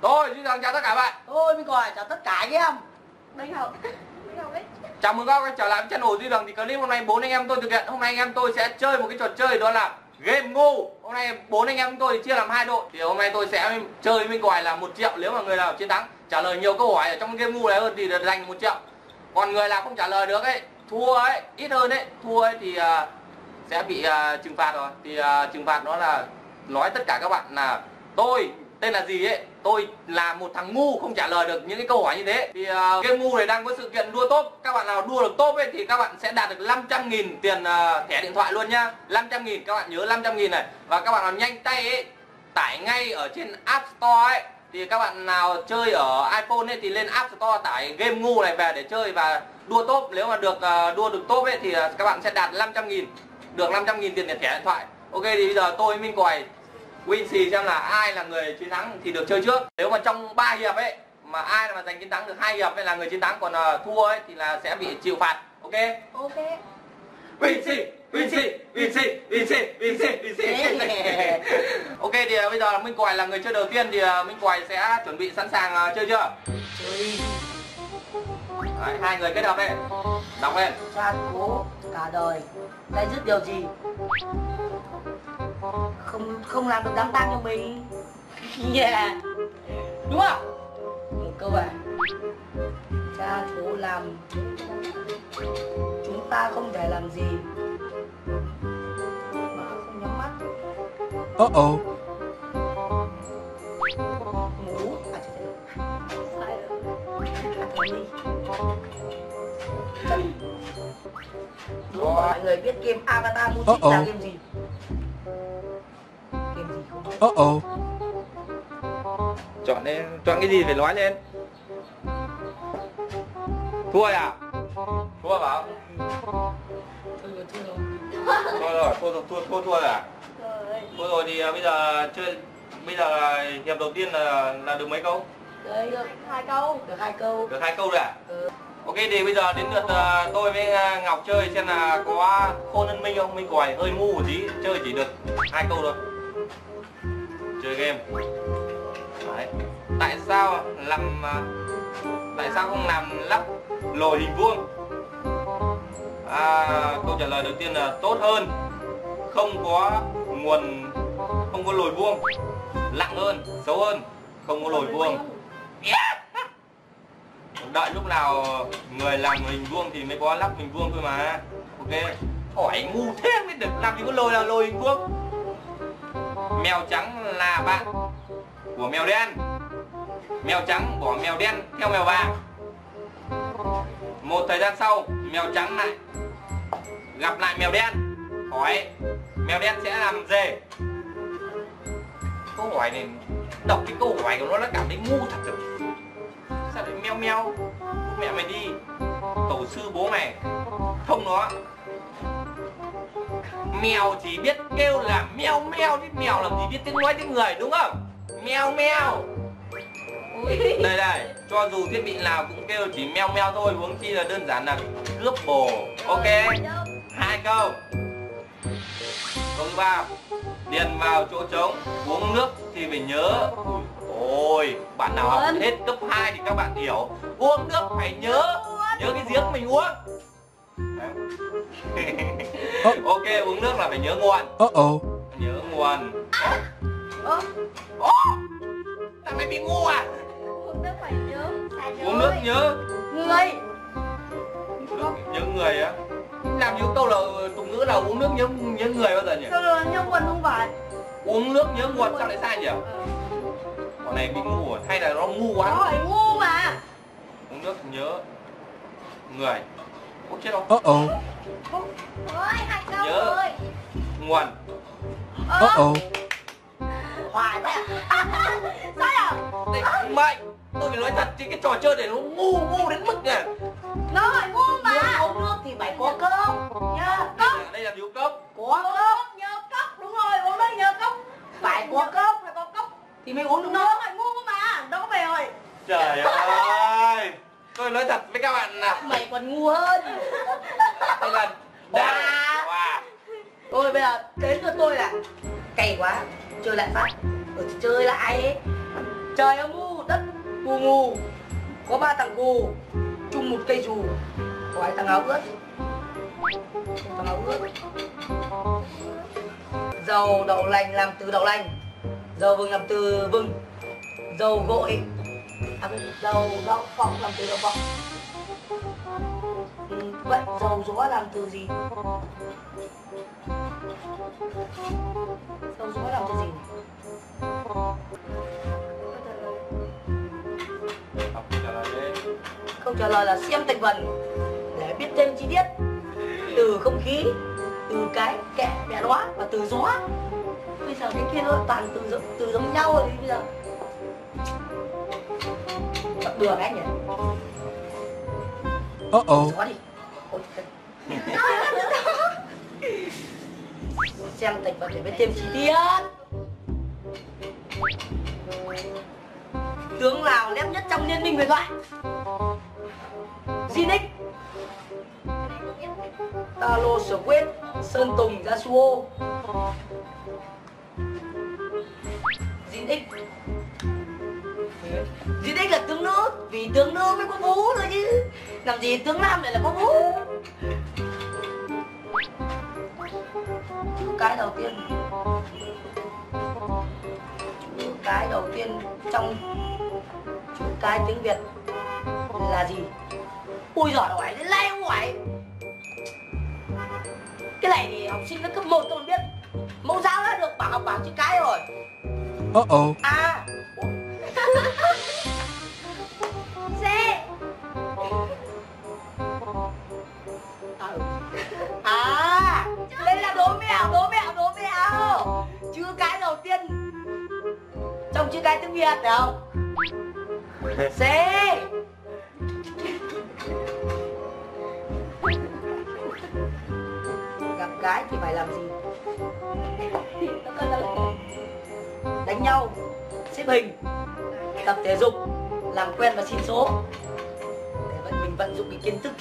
Tôi Duy Thường chào tất cả bạn. Tôi Minh Hoài chào tất cả anh em. Minh Hoài. Chào mừng các bạn trở lại với channel Duy Thường. Thì clip hôm nay bốn anh em tôi thực hiện. Hôm nay anh em tôi sẽ chơi một cái trò chơi đó là game ngu. Hôm nay bốn anh em tôi chia làm hai đội. Thì hôm nay tôi sẽ chơi với Minh Hoài là 1 triệu. Nếu mà người nào chiến thắng trả lời nhiều câu hỏi ở trong game ngu này hơn thì được dành 1 triệu. Còn người nào không trả lời được ấy, thua ấy, ít hơn ấy, thua ấy thì sẽ bị trừng phạt rồi. Thì trừng phạt đó là nói tất cả các bạn là tôi tên là gì ấy, tôi là một thằng ngu không trả lời được những cái câu hỏi như thế. Thì game ngu này đang có sự kiện đua top. Các bạn nào đua được top ấy thì các bạn sẽ đạt được 500.000 tiền thẻ điện thoại luôn nhá. 500.000, các bạn nhớ 500.000 này. Và các bạn nào nhanh tay ấy, tải ngay ở trên App Store ấy. Thì các bạn nào chơi ở iPhone ấy thì lên App Store tải game ngu này về để chơi và đua top. Nếu mà được đua được top ấy thì các bạn sẽ đạt 500.000, được 500.000 tiền thẻ điện thoại. Ok, thì bây giờ tôi Minh Quầy Winxie xem là ai là người chiến thắng thì được chơi trước. Nếu mà trong 3 hiệp ấy mà ai mà giành chiến thắng được 2 hiệp ấy là người chiến thắng, còn thua ấy thì là sẽ bị chịu phạt. Ok. Ok. Winxie, Winxie, Winxie, Winxie, Winxie, Winxie. Ok, thì bây giờ là Minh Quầy là người chơi đầu tiên, thì Minh Quầy sẽ chuẩn bị sẵn sàng chơi chưa? Chơi. Đấy, hai người kết hợp đấy. Đọc lên. Cha cố cả đời lại dứt điều gì? Không làm được đám tang cho mình. Yeah. Đúng không? Một câu ạ. Cha cố làm chúng ta không thể làm gì mà không nhắm mắt. Ngủ. Sai rồi. Đúng, mọi người biết game Avatar Music là game gì? Chọn lên, chọn cái gì phải nói lên. Thua à? Thua bảo. Thua rồi à? Thua rồi thì bây giờ chơi, bây giờ là hiệp đầu tiên là được mấy câu? Được 2 câu. Được 2 câu rồi à? Ok, thì bây giờ đến lượt tôi với Ngọc chơi xem là có khôn hơn Minh không. Minh Quầy hơi ngu một tí, chơi chỉ được 2 câu thôi. Chơi game. Đấy. Tại sao làm tại sao không làm lắp lồi hình vuông? Câu trả lời đầu tiên là tốt hơn, không có nguồn, không có lồi vuông, lặng hơn, xấu hơn, không có lồi vuông. Yeah! Đợi lúc nào người làm hình vuông thì mới có lắp hình vuông thôi mà. Ok. Hỏi ngu thế mới được, làm gì có lồi là lồi hình vuông. Mèo trắng là bạn của mèo đen. Mèo trắng bỏ mèo đen theo mèo vàng. Một thời gian sau, mèo trắng lại gặp lại mèo đen. Hỏi mèo đen sẽ làm gì? Câu hỏi này, đọc cái câu hỏi của nó cảm thấy ngu thật rồi. Sao lại mèo mèo? Mẹ mày đi, tổ sư bố mày, thông nó. Mèo chỉ biết kêu là meo meo chứ mèo làm gì biết tiếng nói tiếng người, đúng không? Meo meo. Đây đây, cho dù thiết bị nào cũng kêu chỉ meo meo thôi, huống chi là đơn giản là cướp bồ. Ok, 2 câu. Câu thứ 3, điền vào chỗ trống, uống nước thì phải nhớ. Ôi, bạn nào học hết cấp 2 thì các bạn hiểu, uống nước phải nhớ, nhớ cái giếng mình uống. Ok, uống nước là phải nhớ nguồn. Nhớ nguồn. Thằng này bị ngu à? Uống nước phải nhớ. Uống nước nhớ người. Nhớ người á? Làm như câu là tục ngữ là uống nước nhớ người bao giờ nhỉ? Câu là nhớ nguồn không phải. Uống nước nhớ nguồn sao lại sai nhỉ? Bọn này bị ngu à? Hay là nó ngu quá? Rồi, ngu mà. Uống nước nhớ người. Ủa chết rồi. Ôi, 2 câu nhớ rồi. Nguồn. Hoài vậy à? Sao à? Đấy, mày, tôi phải nói thật chứ cái trò chơi này nó ngu đến mức này. Nó hỏi ngu mà. Nếu uống nước thì phải có cốc. Nhớ cốc. Đây là thiếu cốc. Có cốc, nhớ cốc, đúng rồi, uống nước nhớ cốc. Phải có cốc, phải có cốc thì mới uống được. Nó hỏi ngu mà, đâu có về rồi. Trời ơi. Tôi nói thật với các bạn là mày còn ngu hơn. Tôi là wow. Tôi bây giờ đến cho tôi là cày quá, chơi lại phát. Chơi lại ấy. Trời ơi ngu. ngu ngu. Có ba thằng cô chung một cây dù. Có hai thằng áo ướt. Thằng áo ướt. Dầu đậu lành làm từ đậu lành. Dầu vừng làm từ vừng. Dầu gội. À, dầu đậu phộng làm từ đậu phộng. Vậy dầu gió làm từ gì? Dầu gió làm từ gì? Câu trả lời là xem thành phần để biết thêm chi tiết. Từ không khí, từ cái kẹ bẹ đóa và từ gió. Bây giờ cái kia nó toàn từ giống nhau rồi. Bây giờ bật đường anh nhỉ? Gió đi. Xem thành phần để biết thêm chi tiết. Tướng Lào đẹp nhất trong Liên minh huyền thoại? Jinx, Talo, Squid, Sơn Tùng, Yasuo. Jinx. Jinx là tướng nữ, vì tướng nữ mới có vú thôi chứ. Làm gì tướng nam lại là có vú. Cái đầu tiên. Cái đầu tiên trong chữ cái tiếng Việt là gì? Ui giỏi hỏi, đến nay không hỏi. Cái này thì học sinh nó cấp 1 tôi biết. Mẫu giáo đã được bảng học bảng chữ cái rồi. A C à, đây là đố mẹo. Chữ cái đầu tiên trong chữ cái tiếng Việt phải không? C. Gặp gái thì phải làm gì? Đánh nhau, xếp hình, tập thể dục, làm quen và xin số. Để mình vận dụng cái kiến thức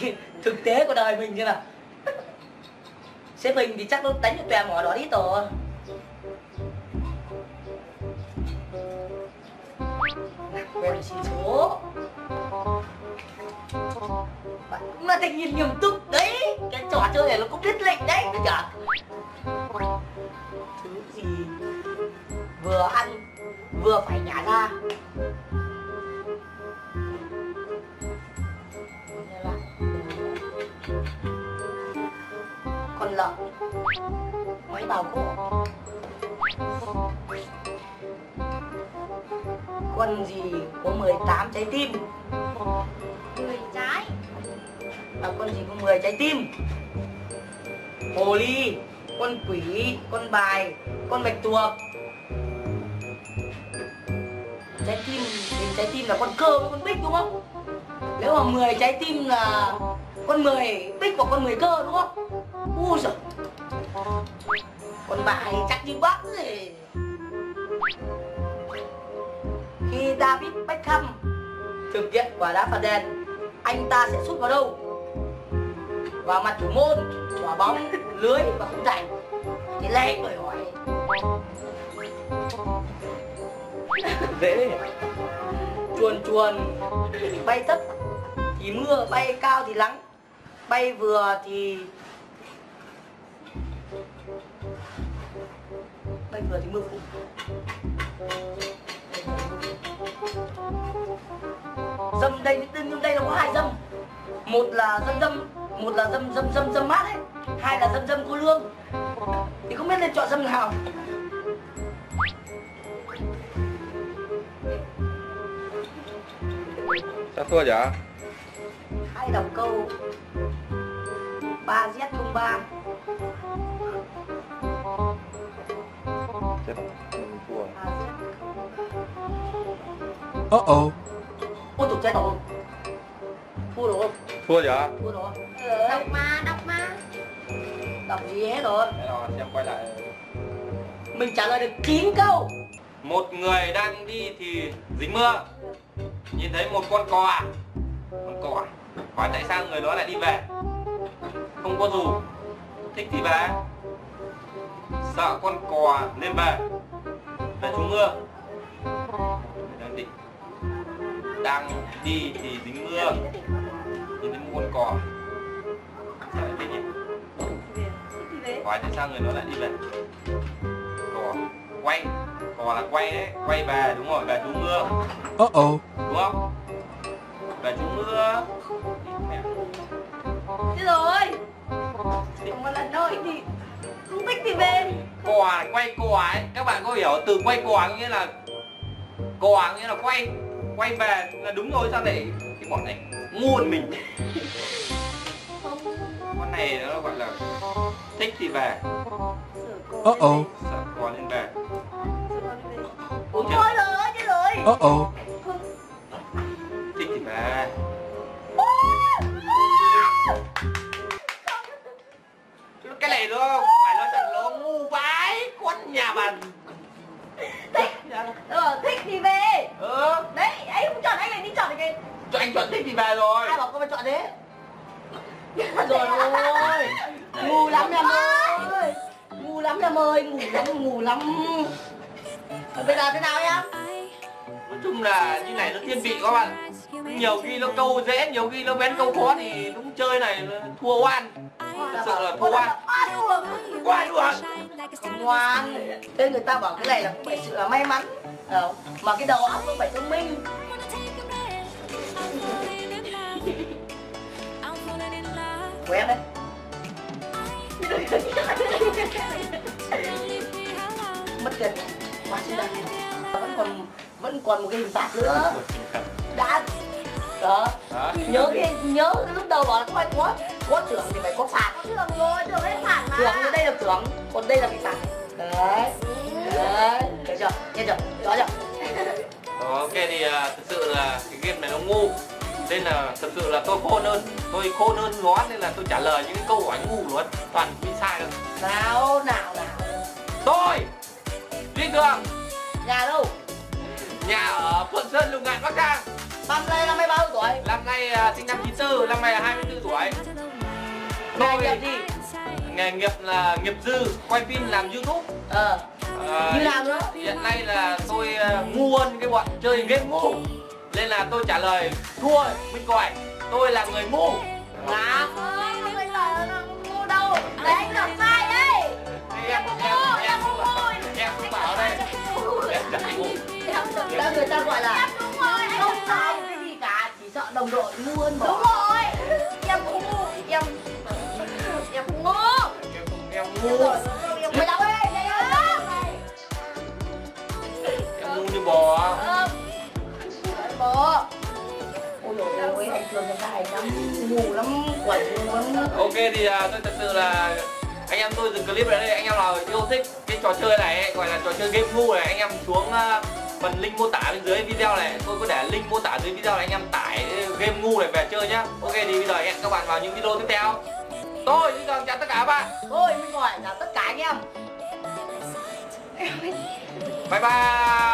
thực tế của đời mình thế nào. Xếp hình thì chắc nó đánh được tòe mỏ đó đi tổ. Quen xin số. Bạn cũng là thành nhìn nghiêm túc đấy. Cái trò chơi này nó cũng thiết lệnh đấy. Chả thứ gì vừa ăn vừa phải nhả ra. Con lợn, máy bào gỗ. Con gì có 18 trái tim? 10 trái. À, con gì có 10 trái tim? Hồ ly, con quỷ, con bài, con bạch tuộc. Trái tim, mình trái tim là con cơ với con bích đúng không? Nếu mà 10 trái tim là con 10 bích và con 10 cơ đúng không? Ui giời. Con bài chắc như bác rồi. Khi David Beckham thực hiện quả đá phạt đền, anh ta sẽ sút vào đâu? Vào mặt thủ môn, quả bóng, lưới và khung thành. Thế lấy người hỏi. Dễ. Chuồn chuồn bay thấp thì mưa, bay cao thì nắng, bay vừa thì mưa phùn. Dâm đây, nhưng đây nó có hai dâm. Một là dâm mát ấy. Hai là dâm cô lương. Thì không biết nên chọn dâm nào. Sao thua vậy? Hai đầu câu 3Z03. Ôi tụi trái đổ. Thua rồi không? Thua vậy? Thua rồi. Đọc mà, đọc gì hết rồi. Thế rồi, xem quay lại. Mình trả lời được 9 câu. Một người đang đi thì dính mưa. Nhìn thấy một con cò. Con cò. Hỏi tại sao người đó lại đi về? Không có dù. Thích thì về. Sợ con cò nên về. Về trú mưa. đang đi thì dính mưa, nhìn thấy muôn cỏ. Sao lại biết nhỉ? Hỏi tại sao người nó lại đi về? Cỏ quay, cỏ là quay đấy, quay về, đúng rồi, về trú mưa. Đúng không? Về trú mưa. Thế rồi. Đừng một lần thôi thì không thích thì về. Cò quay cò ấy, các bạn có hiểu từ quay cò nghĩa là quay về là đúng rồi, sao lại cái bọn này ngu hơn mình. Con này nó gọi là thích thì về. Sợ cò nên về. Ủa thôi rồi, chứ rồi. Thích thì về. Cái này nó phải nói rằng nó ngu vãi, con nhà bà thích. Thích thì về. Đấy, anh không chọn, anh lại đi chọn cái này. Cho anh chọn thích thì về rồi. Ai bảo con phải chọn thế? Rồi ôi, ngu lắm em ơi. Ngu lắm em ơi, ngu lắm. Bây giờ thế nào em? Nói chung là như này nó thiên vị các bạn. Nhiều khi nó câu dễ, nhiều khi nó bén câu khó thì đúng chơi này thua oan. Thật sự là thua oan. Oan luôn. Không oan. Thế người ta bảo cái này là cũng phải sự là may mắn. Mà cái đầu óc cũng phải thông minh. Của em đấy. Mất tiền quá xinh đẹp. Vẫn còn một cái hình phạt nữa. Đã đó. Nhớ lúc đầu bảo là không phải có trưởng thì phải có phạt. Trưởng rồi, trưởng đây là phạt mà. Trưởng đây là trưởng, còn đây là bị phạt. Đấy. Đấy, thấy chưa? Nghe chưa? Rõ chưa? Đó, ok thì thật sự là cái game này nó ngu. Nên là thật sự là tôi khôn hơn. Tôi khôn hơn nó nên là tôi trả lời những câu của anh ngu luôn. Toàn bị sai rồi. Nào. Tôi Duy Thường. Nhà đâu? Nhà ở Phượng Sơn, Lưu Ngại, Bắc Giang. Năm nay bao tuổi? Năm nay sinh năm 94, năm nay là 24 tuổi. Tôi nghề nghiệp gì? Nghề nghiệp là nghiệp dư, quay phim, làm YouTube. Như làm đó. Hiện nay là tôi ngu hơn cái bọn chơi game ngu. Nên là tôi trả lời thua Minh Quầy. Tôi là người ngu. Là không bao giờ là ngu đâu. Đấy anh đọc sai đấy. Em không bảo đây. Em chẳng ngu. Người ta gọi là không sai cái gì cả, chỉ sợ đồng đội ngu hơn bỏ. Đúng rồi. Em cũng ngu. Em cũng ngu. Em ngu. Mày đọc đi. Em ngu như bò. Ok thì tôi thật sự là anh em tôi dừng clip ở đây. Anh em nào yêu thích cái trò chơi này gọi là trò chơi game ngu này, anh em xuống phần link mô tả bên dưới video này, tôi có để link mô tả dưới video này, anh em tải game ngu này về chơi nhá. Ok thì bây giờ hẹn các bạn vào những video tiếp theo. Tôi Duy Thường chào tất cả các bạn. Tôi Minh Hoài chào tất cả anh em. Bye bye.